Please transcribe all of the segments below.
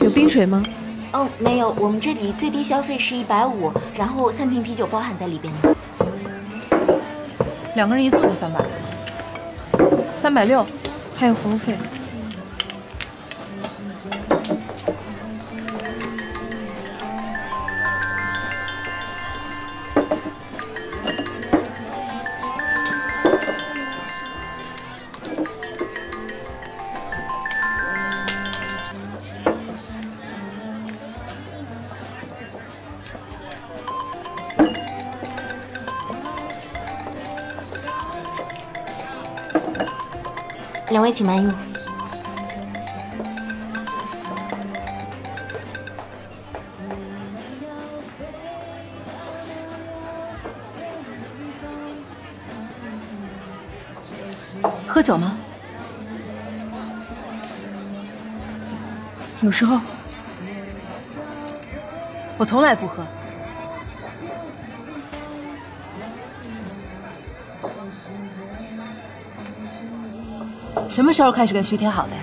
有冰水吗？哦，没有，我们这里最低消费是150，然后3瓶啤酒包含在里边的。两个人一坐就300，360，还有服务费。 两位请慢用。喝酒吗？有时候，我从来不喝。 什么时候开始跟徐天好的呀？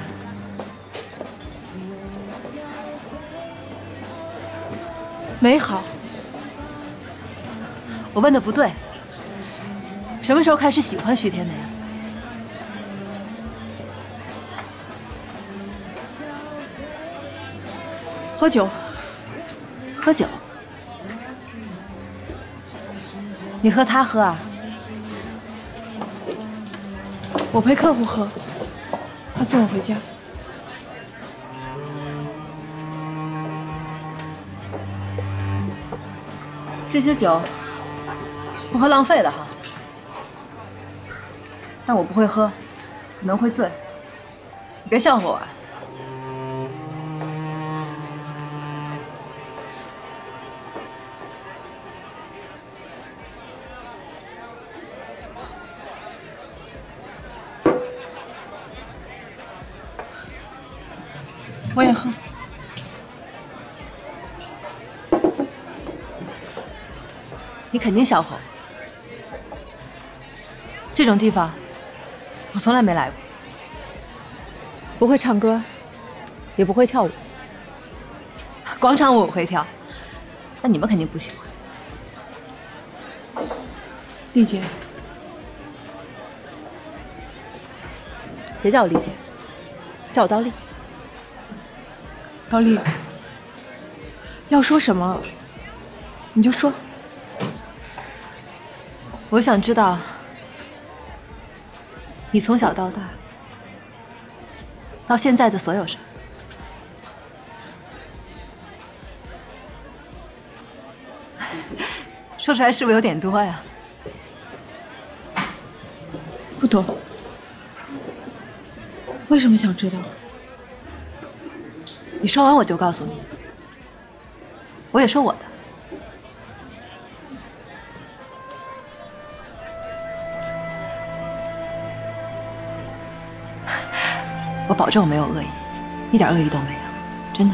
没好。我问的不对。什么时候开始喜欢徐天的呀？喝酒。喝酒？你和他喝啊？我陪客户喝。 他送我回家。这些酒不喝浪费了哈。但我不会喝，可能会醉。你别笑话我啊。我也喝。你肯定笑话我。这种地方，我从来没来过。不会唱歌，也不会跳舞。广场舞我会跳，但你们肯定不喜欢。丽姐，别叫我丽姐，叫我刀丽。 高丽，要说什么，你就说。我想知道，你从小到大，到现在的所有事。说出来是不是有点多呀？不多。为什么想知道？ 你说完我就告诉你，我也说我的。我保证我没有恶意，一点恶意都没有，真的。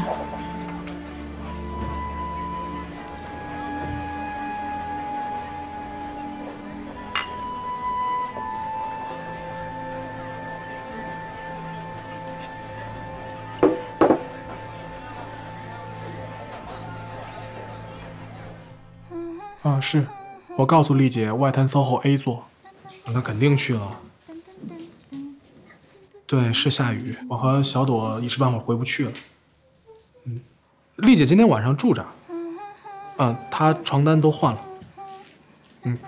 是，我告诉丽姐，外滩 SOHO A 座，那肯定去了。对，是下雨，我和小朵一时半会儿回不去了。嗯，丽姐今天晚上住这儿，嗯，她床单都换了。嗯，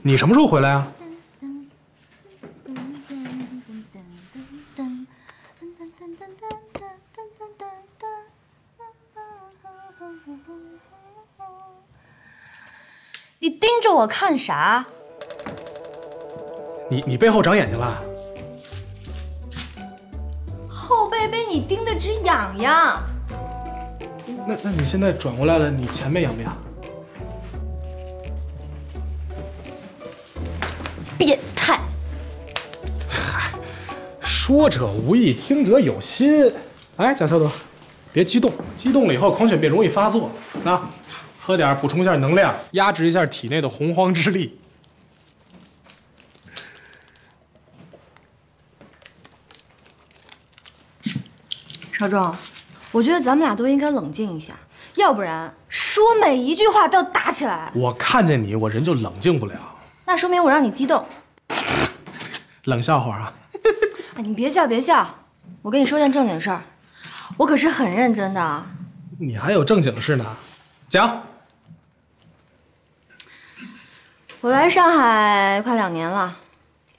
你什么时候回来啊？我看啥？你背后长眼睛了？后背被你盯得直痒痒。那你现在转过来了，你前背痒不痒？变态！嗨，说者无意，听者有心。哎，蒋小朵，别激动，激动了以后狂犬病容易发作啊。 喝点，补充一下能量，压制一下体内的洪荒之力。少壮，我觉得咱们俩都应该冷静一下，要不然说每一句话都要打起来。我看见你，我人就冷静不了。那说明我让你激动。冷笑话啊！哎，你别笑，别笑。我跟你说件正经事儿，我可是很认真的啊。你还有正经事呢？讲。我来上海快2年了，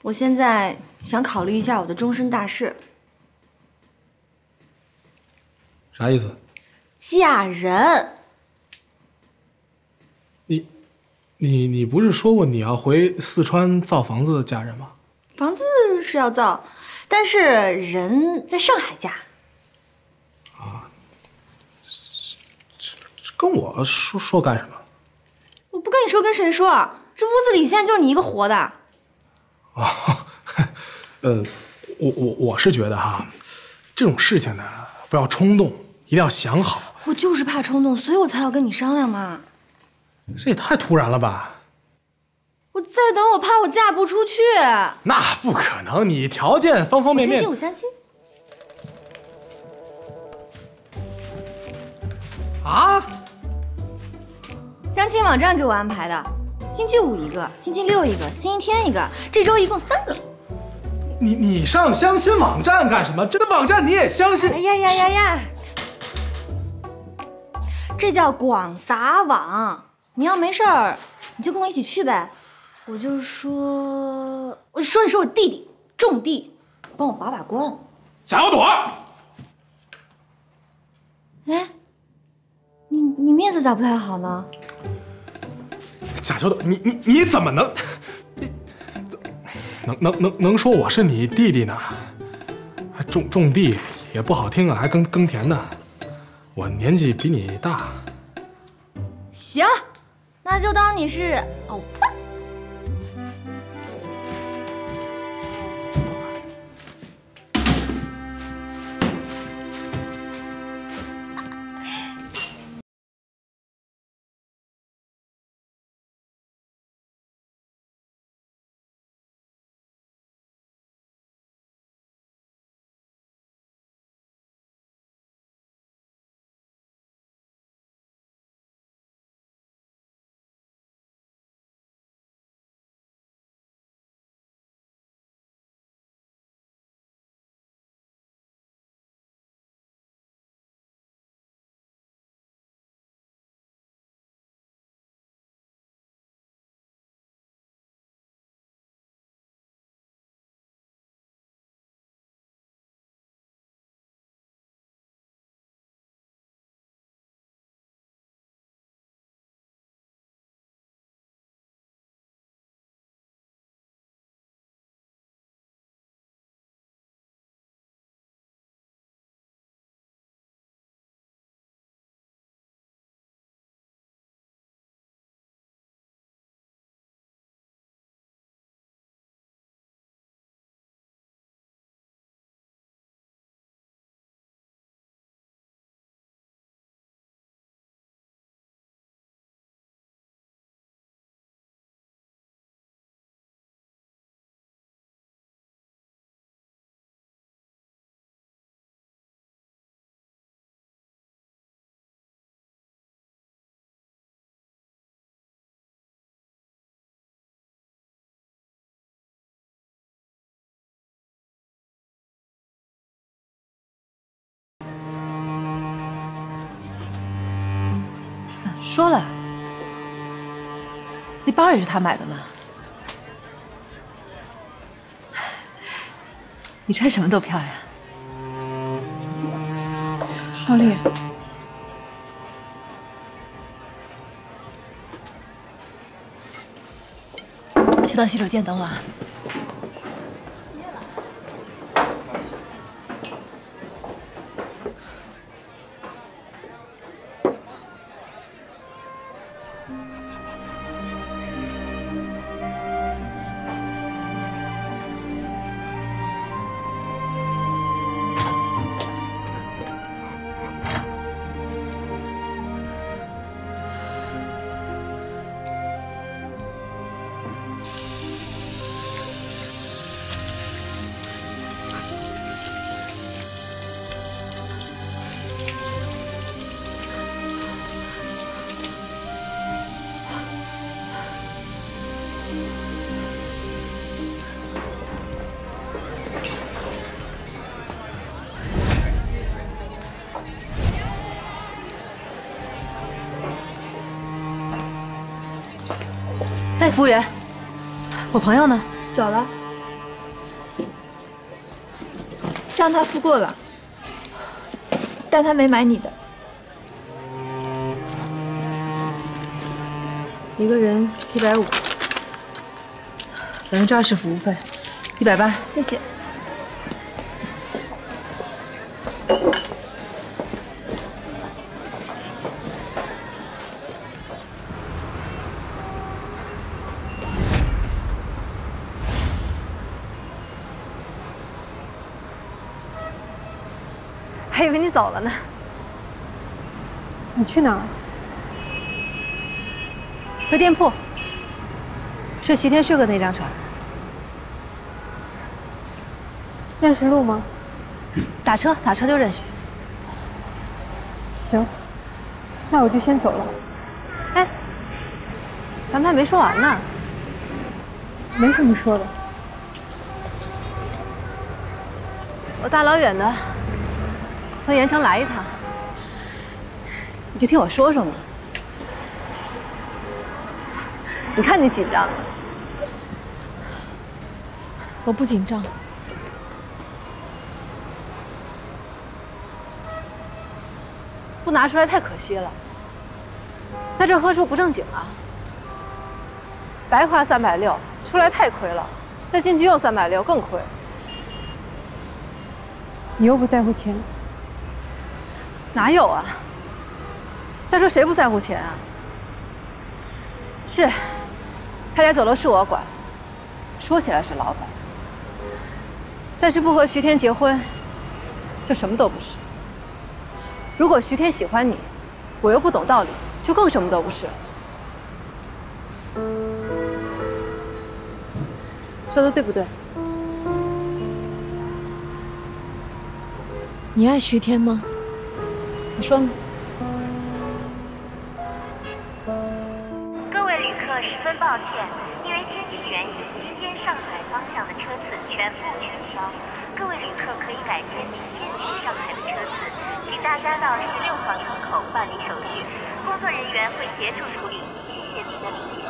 我现在想考虑一下我的终身大事。 啥意思？嫁人。你不是说过你要回四川造房子嫁人吗？房子是要造，但是人在上海嫁。啊，这跟我说干什么？我不跟你说，跟谁说？这屋子里现在就你一个活的。啊，我是觉得哈，这种事情呢，不要冲动。 一定要想好，我就是怕冲动，所以我才要跟你商量嘛。这也太突然了吧！我再等，我怕我嫁不出去。那不可能，你条件方方面面。我相信，我相信。啊！相亲网站给我安排的，星期5一个，星期6一个，星期天一个，这周一共3个。 你上相亲网站干什么？这个网站你也相信？哎呀呀呀呀！ 这叫广撒网，你要没事儿，你就跟我一起去呗。我就说，我弟弟种地，帮我把关。想要躲？哎，你面色咋不太好呢？假小朵，你怎么能，能说我是你弟弟呢？还种地也不好听啊，还耕田呢。 我年纪比你大，行，那就当你是欧巴。说了，那包也是他买的吗？你穿什么都漂亮。高丽，去到洗手间等我啊。哎，服务员，我朋友呢？走了，让他付过了，但他没买你的。一个人150，20%服务费，180。谢谢。 还以为你走了呢。你去哪儿？回店铺，睡徐天睡过那张床。认识路吗？打车就认识。行，那我就先走了。哎，咱们还没说完呢。没什么说的。我大老远的。 从盐城来一趟，你就听我说说嘛。你看你紧张，我不紧张。不拿出来太可惜了，在这喝出不正经啊！白花360，出来太亏了，再进去又360，更亏。你又不在乎钱。 哪有啊！再说谁不在乎钱啊？是，他家酒楼是我管，说起来是老板，但是不和徐天结婚，就什么都不是。如果徐天喜欢你，我又不懂道理，就更什么都不是。说的对不对？你爱徐天吗？ 你说呢？各位旅客十分抱歉，因为天气原因，今天上海方向的车次全部取消。各位旅客可以改签明天去上海的车次，请大家到16号窗口办理手续，工作人员会协助处理。谢谢您的理解。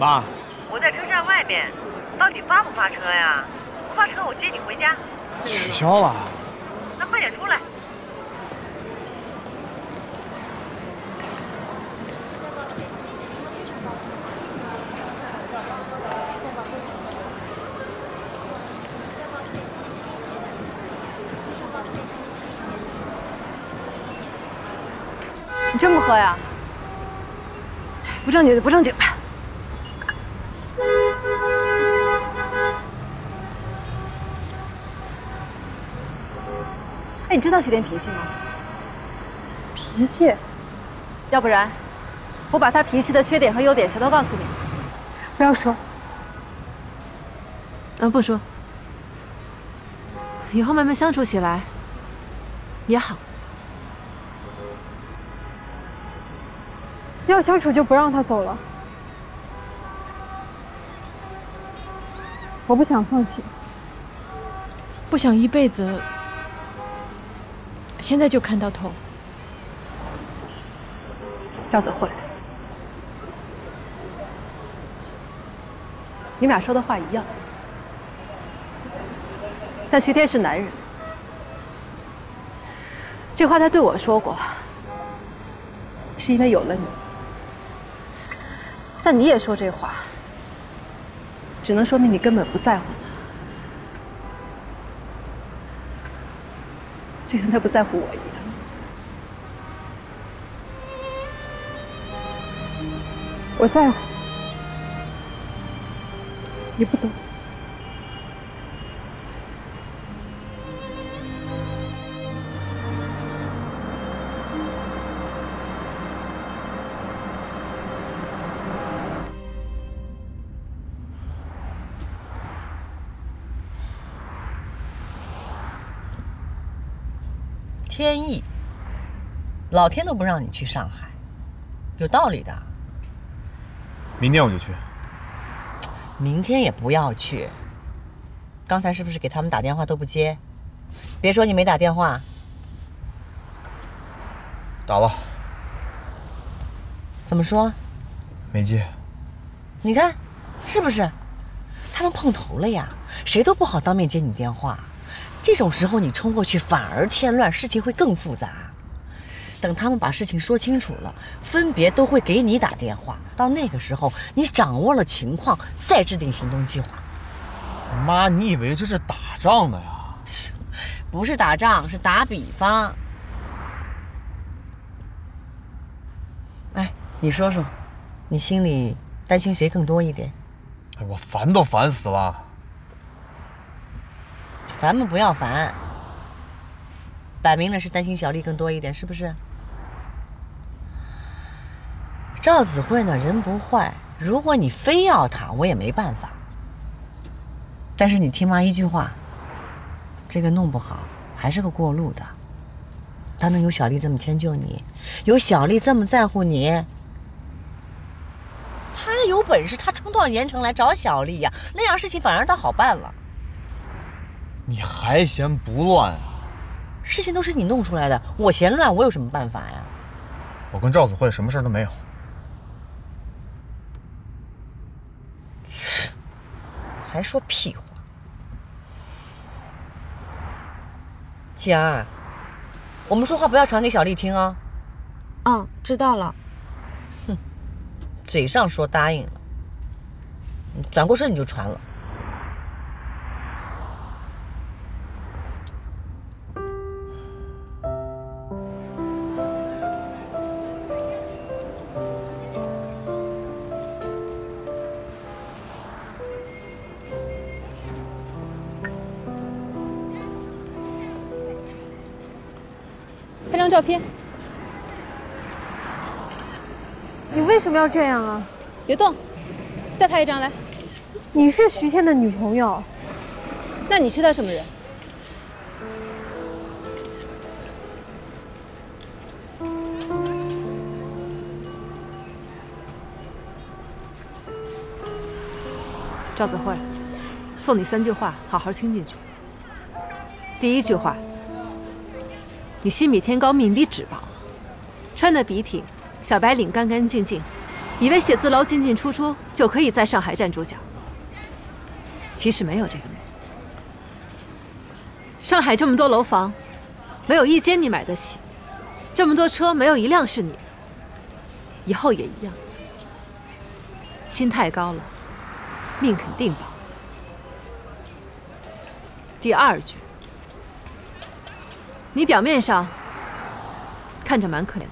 妈，我在车站外面。 到底发不发车呀？不发车，我接你回家。取消了。那快点出来！你真不喝呀？不正经的，不正经。 你知道徐天脾气吗？脾气，要不然我把他脾气的缺点和优点全都告诉你。不要说。不说。以后慢慢相处起来也好。要相处就不让他走了。我不想放弃，不想一辈子。 现在就看到头，赵子慧，你们俩说的话一样，但徐天是男人，这话他对我说过，是因为有了你，但你也说这话，只能说明你根本不在乎他。 就像他不在乎我一样，我在乎，你不懂。天意，老天都不让你去上海，有道理的。明天我就去。明天也不要去。刚才是不是给他们打电话都不接？别说你没打电话，打了。怎么说？没接。你看，是不是？他们碰头了呀，谁都不好当面接你电话。这种时候你冲过去反而添乱，事情会更复杂。等他们把事情说清楚了，分别都会给你打电话。到那个时候，你掌握了情况，再制定行动计划。妈，你以为这是打仗的呀？不是打仗，是打比方。 哎，你说说，你心里担心谁更多一点？哎，我烦都烦死了。烦嘛，不要烦。摆明了是担心小丽更多一点，是不是？赵子慧呢，人不坏，如果你非要她，我也没办法。但是你听妈一句话，这个弄不好还是个过路的。 他能有小丽这么迁就你，有小丽这么在乎你，他有本事他冲到盐城来找小丽呀，那样事情反而倒好办了。你还嫌不乱啊？事情都是你弄出来的，我嫌乱，我有什么办法呀？我跟赵子慧什么事都没有。还说屁话，既然。 我们说话不要传给小丽听啊！嗯，知道了。哼，嘴上说答应了，转过身你就传了。照片，你为什么要这样啊？别动，再拍一张来。你是徐天的女朋友，那你是他什么人？赵子慧，送你三句话，好好听进去。第一句话。 你心比天高，命比纸薄，穿得笔挺，小白领干干净净，以为写字楼进进出出就可以在上海站住脚。其实没有这个梦。上海这么多楼房，没有一间你买得起；这么多车，没有一辆是你的。以后也一样。心太高了，命肯定薄。第二句。 你表面上看着蛮可怜的，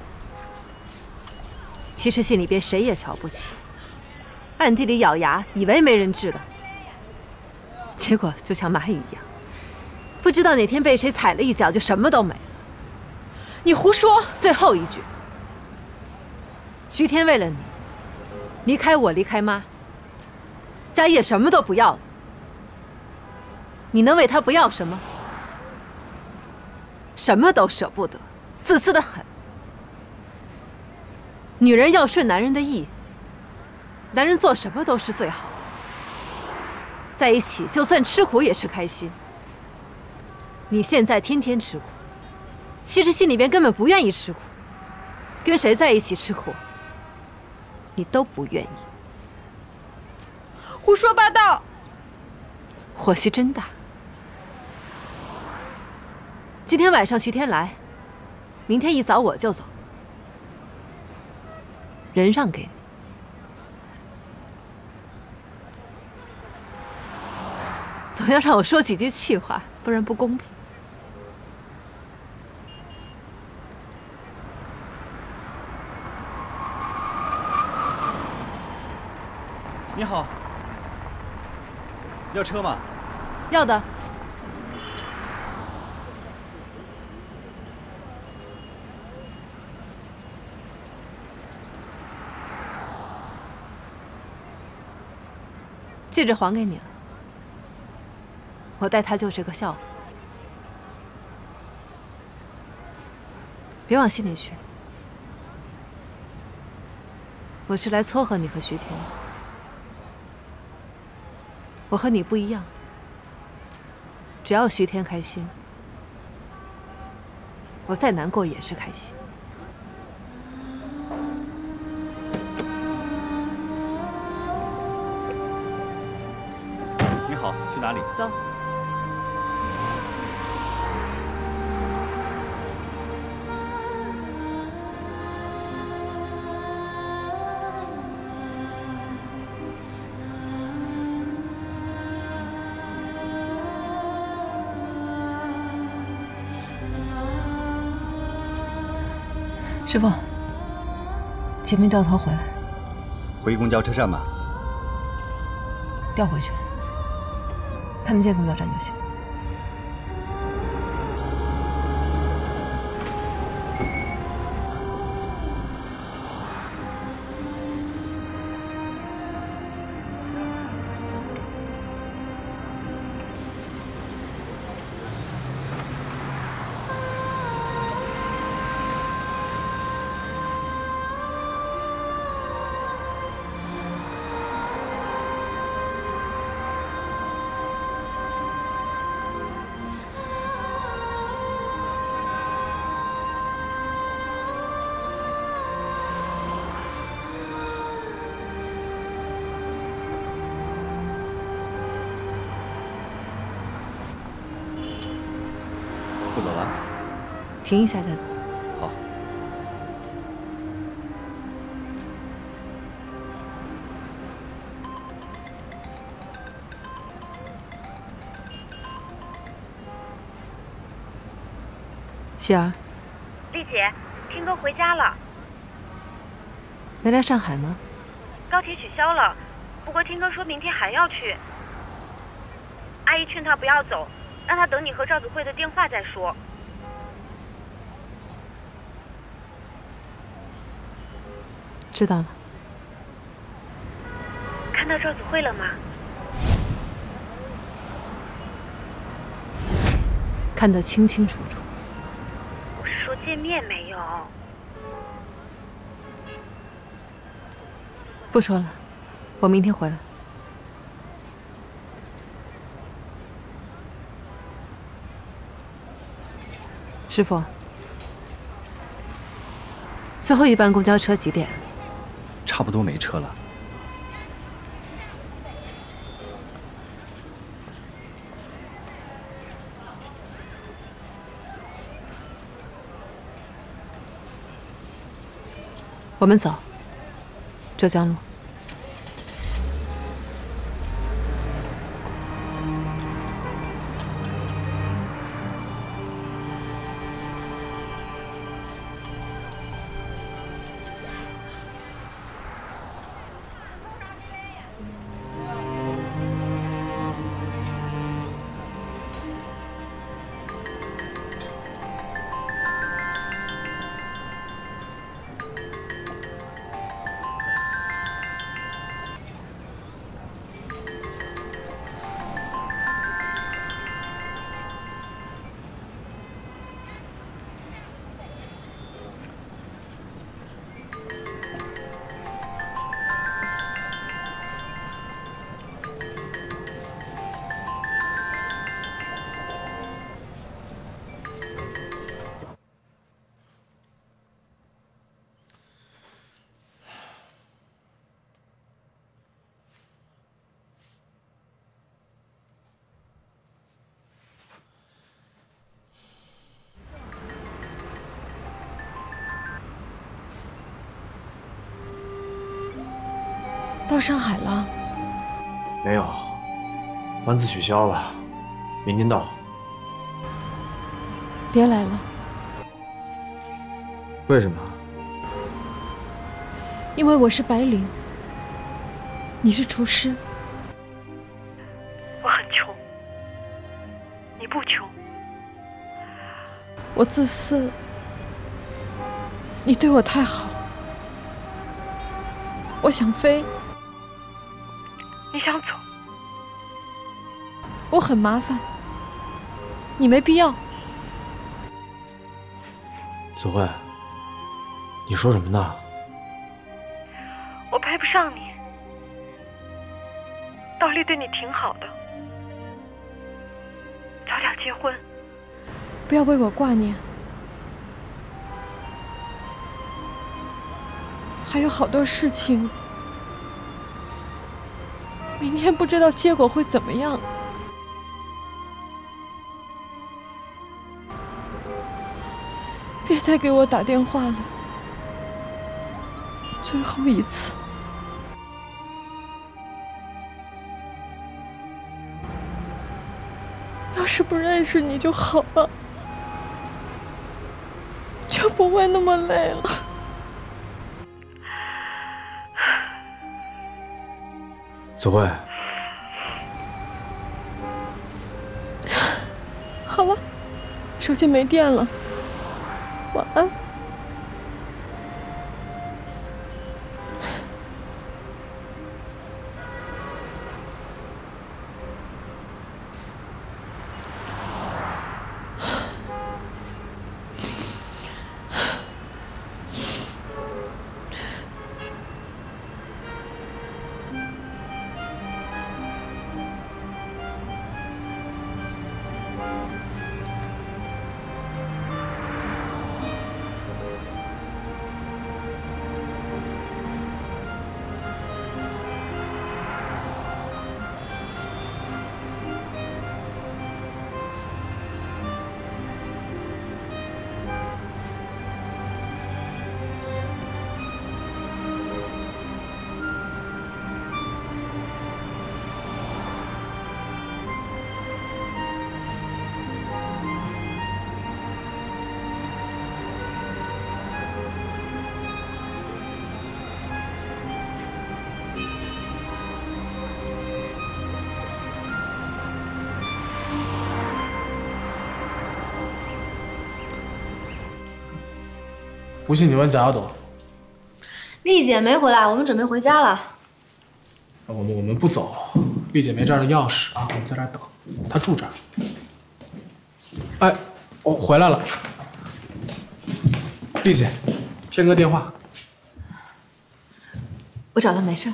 其实心里边谁也瞧不起，暗地里咬牙以为没人治的，结果就像蚂蚁一样，不知道哪天被谁踩了一脚，就什么都没了。你胡说！最后一句，徐天为了你离开我，离开妈，家业什么都不要了，你能为他不要什么？ 什么都舍不得，自私的很。女人要顺男人的意，男人做什么都是最好的。在一起就算吃苦也是开心。你现在天天吃苦，其实心里边根本不愿意吃苦，跟谁在一起吃苦，你都不愿意。胡说八道！火气真大。 今天晚上徐天来，明天一早我就走，人让给你。总要让我说几句气话，不然不公平。你好，要车吗？要的。 戒指还给你了，我戴它就是个笑话，别往心里去。我是来撮合你和徐天的，我和你不一样，只要徐天开心，我再难过也是开心。好，去哪里？走。 师傅，姐妹掉头回来，回公交车站吧。调回去，看得见公交站就行。停一下再走。好。喜儿，丽姐，听哥回家了。没来上海吗？高铁取消了，不过听哥说明天还要去。阿姨劝他不要走，让他等你和赵子慧的电话再说。 知道了。看到赵子慧了吗？看得清清楚楚。我是说见面没有？不说了，我明天回来。师傅，最后一班公交车几点？ 差不多没车了。我们走，浙江路。 到上海了？没有，班次取消了，明天到。别来了。为什么？因为我是白领，你是厨师。我很穷，你不穷。我自私，你对我太好。我想飞。 你想走？我很麻烦，你没必要。子慧，你说什么呢？我配不上你。道丽对你挺好的，早点结婚。不要为我挂念，还有好多事情。明天不知道结果会怎么样。别再给我打电话了，最后一次。 要是不认识你就好了，就不会那么累了。子慧，好了，手机没电了，晚安。不信你问贾阿朵，丽姐没回来，我们准备回家了。我们不走，丽姐没这儿的钥匙啊，我们在这儿等，她住这儿。哎，我回来了，丽姐，天哥电话，我找他没事。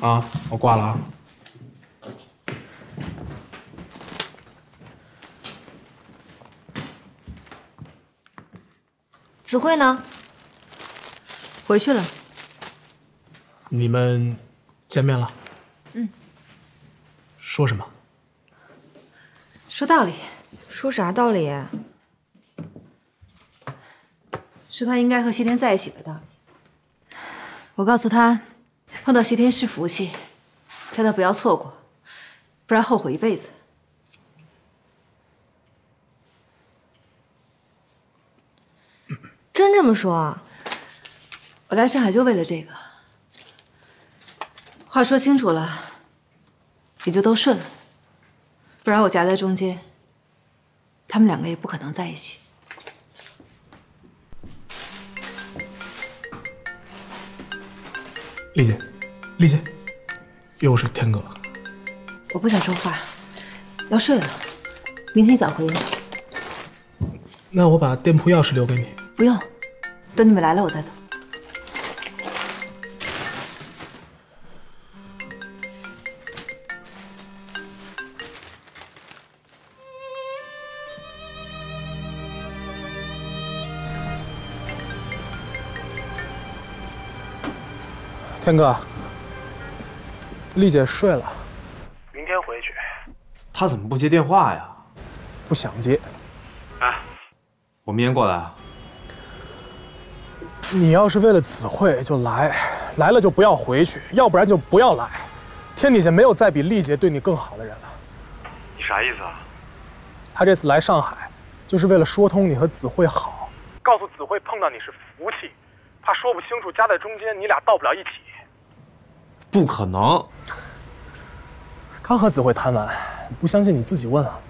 啊，我挂了啊。 子慧呢？回去了。你们见面了？嗯。说什么？说道理。说啥道理啊？说他应该和谢天在一起的道理。我告诉他，碰到谢天是福气，叫他不要错过，不然后悔一辈子。 真这么说啊？我来上海就为了这个。话说清楚了，也就都顺了。不然我夹在中间，他们两个也不可能在一起。丽姐，丽姐，又是天哥。我不想说话，要睡了，明天一早回来。那我把店铺钥匙留给你。 不用，等你们来了我再走。天哥，丽姐睡了，明天回去。她怎么不接电话呀？不想接。哎，我明天过来啊。 你要是为了子慧就来，来了就不要回去，要不然就不要来。天底下没有再比丽姐对你更好的人了。你啥意思啊？她这次来上海，就是为了说通你和子慧好，告诉子慧碰到你是福气，怕说不清楚夹在中间，你俩到不了一起。不可能。刚和子慧谈完，不相信你自己问啊。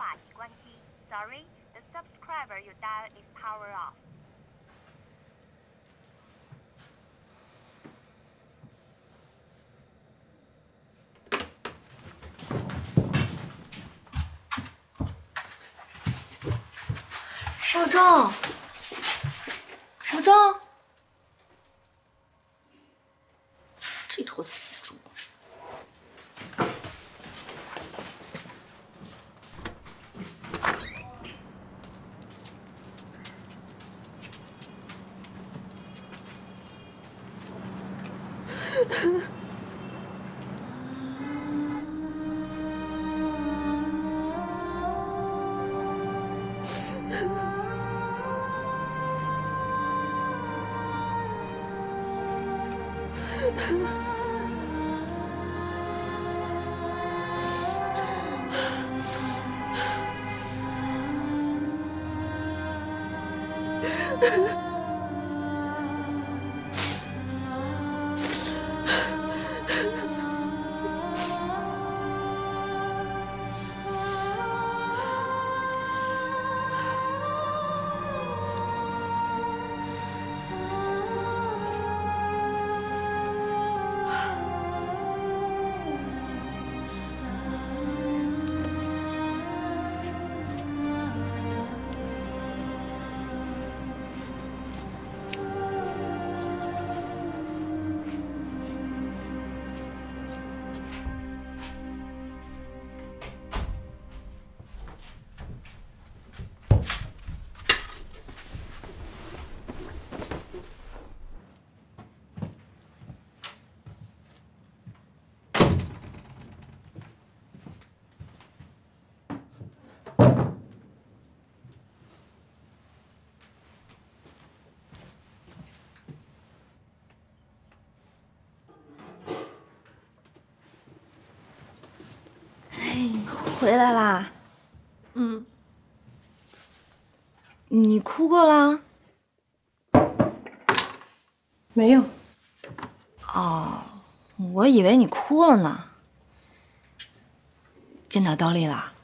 话题关机。Sorry, the subscriber you dialed is powered off. 少壮，少壮，这头死猪！回来啦，嗯，你哭过啦？没有。哦，我以为你哭了呢。见到刀丽啦？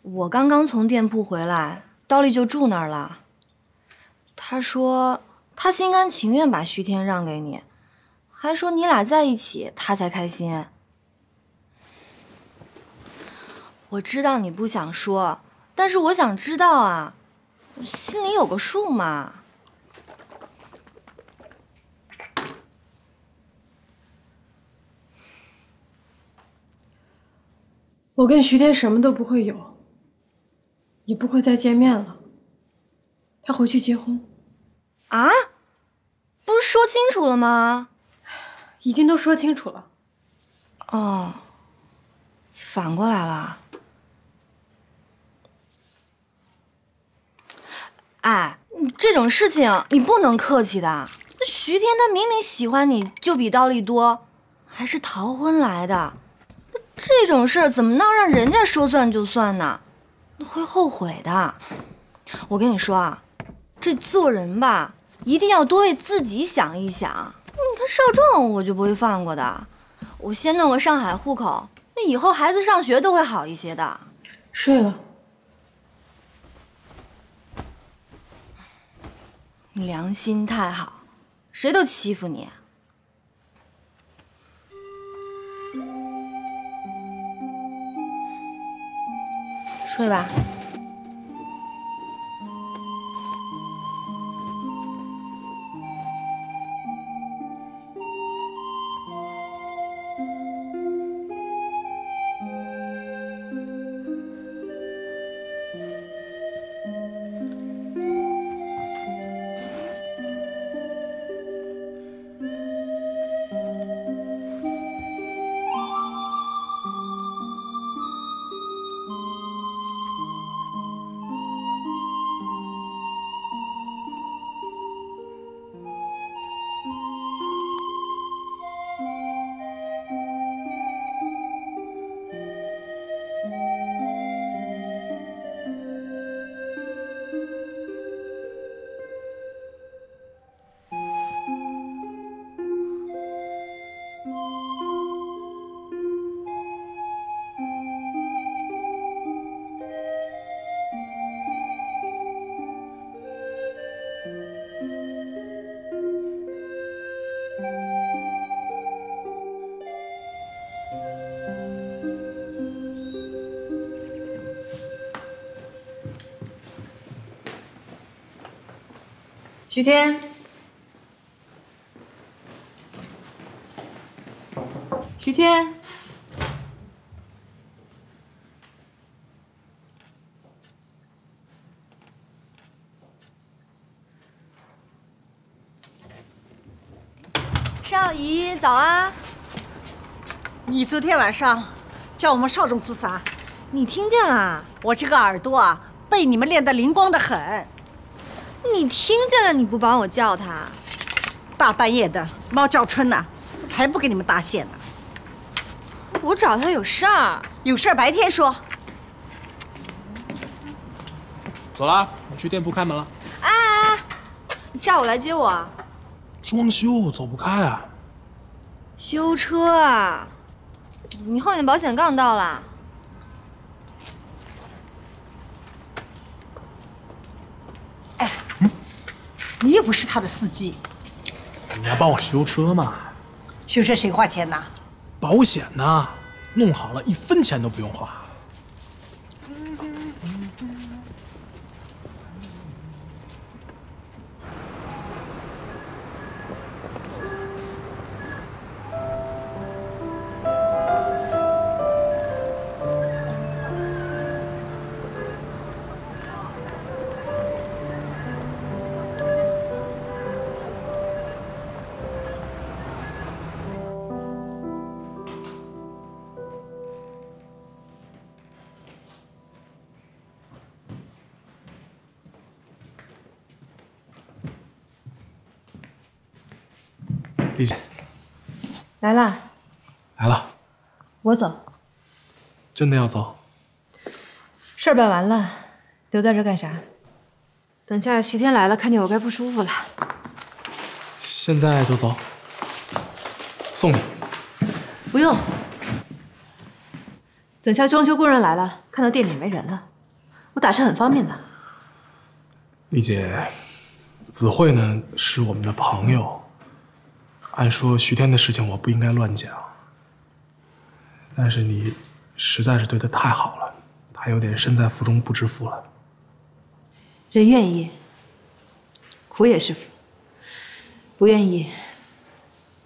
我刚刚从店铺回来，刀丽就住那儿了。她说她心甘情愿把徐天让给你，还说你俩在一起她才开心。 我知道你不想说，但是我想知道啊，心里有个数嘛。我跟徐天什么都不会有，也不会再见面了。他回去结婚。啊？不是说清楚了吗？已经都说清楚了。哦，反过来了。 哎，这种事情你不能客气的。徐天他明明喜欢你就比刀丽多，还是逃婚来的，这种事怎么能让人家说算就算呢？会后悔的。我跟你说啊，这做人吧，一定要多为自己想一想。你看少壮，我就不会放过的。我先弄个上海户口，那以后孩子上学都会好一些的。睡了。 你良心太好，谁都欺负你。睡吧。徐天，徐天，少姨早啊！你昨天晚上叫我们少总做啥？你听见了？我这个耳朵啊，被你们练得灵光的很。 你听见了？你不帮我叫他，大半夜的猫叫春呐，才不给你们搭线呢。我找他有事儿，有事儿白天说。走啦，我去店铺开门了。哎哎哎，你下午来接我。装修走不开啊。修车啊，你后面的保险杠到了。 你又不是他的司机，你来帮我修车嘛？修车谁花钱呐？保险呐，弄好了一分钱都不用花。李姐，来啦！来了，我走。真的要走？事儿办完了，留在这干啥？等下徐天来了，看见我该不舒服了。现在就走，送你。不用。等下装修工人来了，看到店里没人了，我打车很方便的。李姐，子慧呢是我们的朋友。 按说徐天的事情我不应该乱讲，但是你实在是对他太好了，他有点身在福中不知福了。人愿意，苦也是福；不愿意，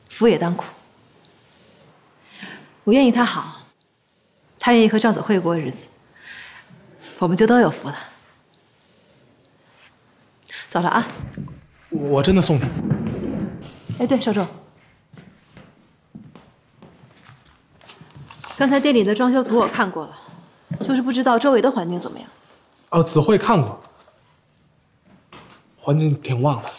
福也当苦。我愿意他好，他愿意和赵子慧过日子，我们就都有福了。走了啊！我真的送你。哎，对，少总。 刚才店里的装修图我看过了，就是不知道周围的环境怎么样。哦，子慧看过，环境挺旺的。